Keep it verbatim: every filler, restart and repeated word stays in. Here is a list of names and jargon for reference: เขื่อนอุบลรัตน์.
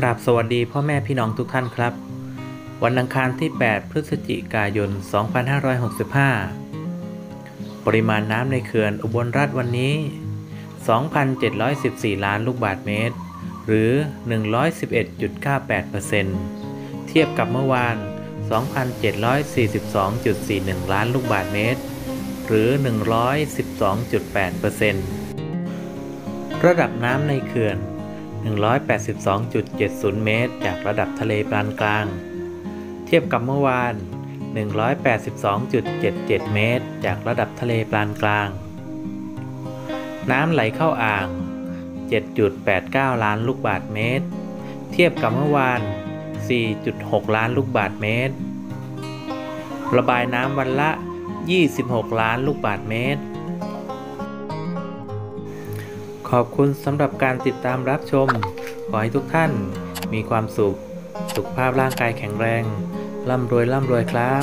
กราบสวัสดีพ่อแม่พี่น้องทุกท่านครับวันอังคารที่แปดพฤศจิกายนสองพันห้าร้อยหกสิบห้าปริมาณน้ำในเขื่อนอุบลราชวันนี้ สองพันเจ็ดร้อยสิบสี่ ล้านลูกบาศก์เมตรหรือ หนึ่งร้อยสิบเอ็ดจุดเก้าแปดเปอร์เซ็นต์ เทียบกับเมื่อวาน สองพันเจ็ดร้อยสี่สิบสองจุดสี่หนึ่ง ล้านลูกบาศก์เมตรหรือ หนึ่งร้อยสิบสองจุดแปดเปอร์เซ็นต์ ระดับน้ำในเขื่อน หนึ่งร้อยแปดสิบสองจุดเจ็ดศูนย์ เมตรจากระดับทะเลปานกลางเทียบกับเมื่อวาน หนึ่งร้อยแปดสิบสองจุดเจ็ดเจ็ด เมตรจากระดับทะเลปานกลางน้ำไหลเข้าอ่าง เจ็ดจุดแปดเก้า ล้านลูกบาศก์เมตรเทียบกับเมื่อวาน สี่จุดหก ล้านลูกบาศก์เมตรระบายน้ำวันละยี่สิบหก ล้านลูกบาศก์เมตรขอบคุณสำหรับการติดตามรับชมขอให้ทุกท่านมีความสุขสุขภาพร่างกายแข็งแรงร่ำรวยร่ำรวยครับ